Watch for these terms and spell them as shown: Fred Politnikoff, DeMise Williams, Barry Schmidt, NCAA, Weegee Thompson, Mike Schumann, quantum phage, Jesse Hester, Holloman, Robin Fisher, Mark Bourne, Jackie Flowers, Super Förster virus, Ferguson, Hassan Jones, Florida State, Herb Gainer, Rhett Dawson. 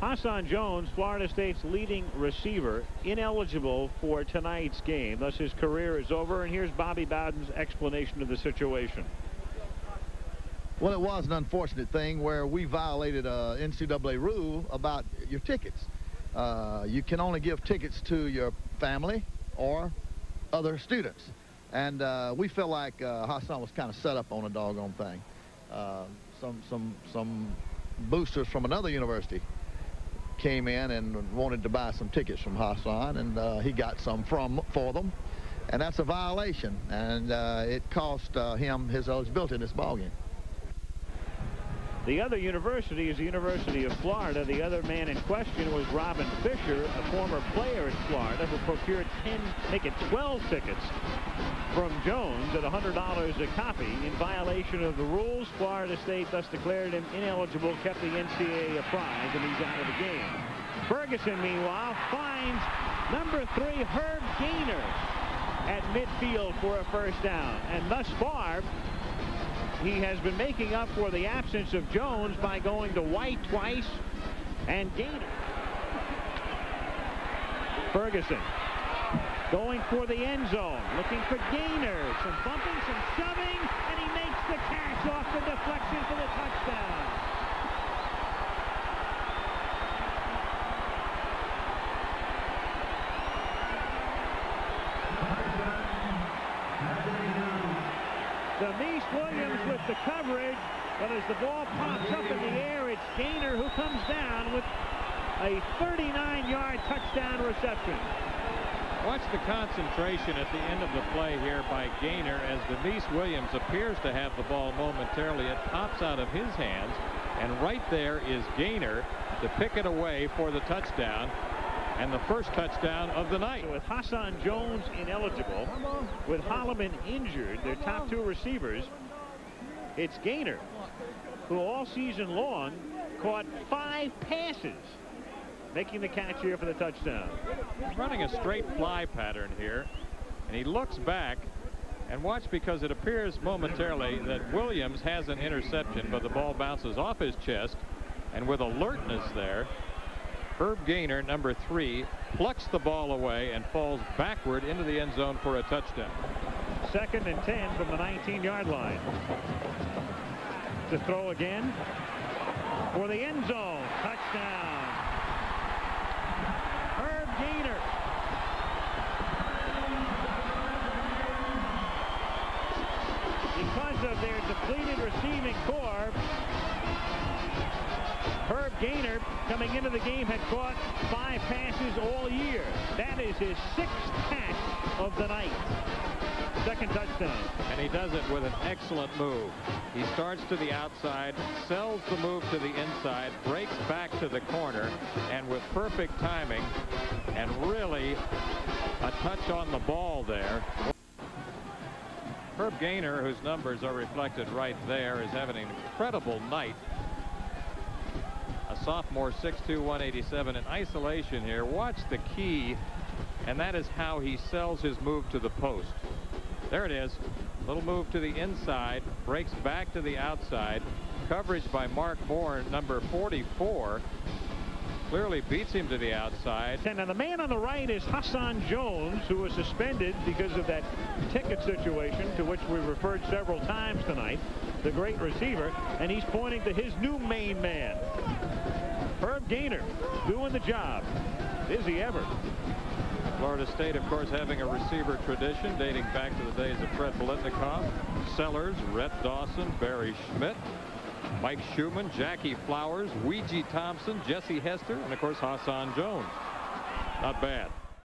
Hassan Jones, Florida State's leading receiver, ineligible for tonight's game. Thus, his career is over, and here's Bobby Bowden's explanation of the situation. Well, it was an unfortunate thing where we violated a NCAA rule about your tickets. You can only give tickets to your family or other students. And we feel like Hassan was kind of set up on a doggone thing. Some boosters from another university came in and wanted to buy some tickets from Hassan, and he got some for them, and that's a violation, and it cost him his eligibility in this ballgame. The other university is the University of Florida. The other man in question was Robin Fisher, a former player at Florida, who procured 12 tickets from Jones at $100 a copy. In violation of the rules, Florida State thus declared him ineligible, kept the NCAA apprised, and he's out of the game. Ferguson, meanwhile, finds number 3, Herb Gainer, at midfield for a first down. And thus far, he has been making up for the absence of Jones by going to White twice and Gainer. Ferguson going for the end zone, looking for Gainer. Some bumping, some shoving, and he makes the catch off the deflection for the touchdown. DeMise Williams with the coverage, but as the ball pops up in the air, it's Gainer who comes down with a 39-yard touchdown reception. Watch the concentration at the end of the play here by Gainer as DeMise Williams appears to have the ball momentarily. It pops out of his hands, and right there is Gainer to pick it away for the touchdown. And the first touchdown of the night. With Hassan Jones ineligible, with Holloman injured, their top two receivers, it's Gainer, who all season long caught 5 passes, making the catch here for the touchdown. He's running a straight fly pattern here, and he looks back, and watch, because it appears momentarily that Williams has an interception, but the ball bounces off his chest, and with alertness there, Herb Gainer, number 3, plucks the ball away and falls backward into the end zone for a touchdown. 2nd and 10 from the 19-yard line. To throw again for the end zone. Touchdown. Herb Gainer. Because of their depleted receiving corps, Herb Gainer, coming into the game, had caught 5 passes all year. That is his 6th catch of the night. 2nd touchdown. And he does it with an excellent move. He starts to the outside, sells the move to the inside, breaks back to the corner, and with perfect timing, and really a touch on the ball there. Herb Gainer, whose numbers are reflected right there, is having an incredible night. Sophomore, 6'2", 187, in isolation here. Watch the key, and that is how he sells his move to the post. There it is. Little move to the inside, breaks back to the outside. Coverage by Mark Bourne, number 44. Clearly beats him to the outside. And now the man on the right is Hassan Jones, who was suspended because of that ticket situation to which we referred several times tonight. The great receiver, and he's pointing to his new main man. Herb Gainer doing the job. Is he ever? Florida State, of course, having a receiver tradition dating back to the days of Fred Politnikoff, Sellers, Rhett Dawson, Barry Schmidt, Mike Schumann, Jackie Flowers, Weegee Thompson, Jesse Hester, and, of course, Hassan Jones. Not bad.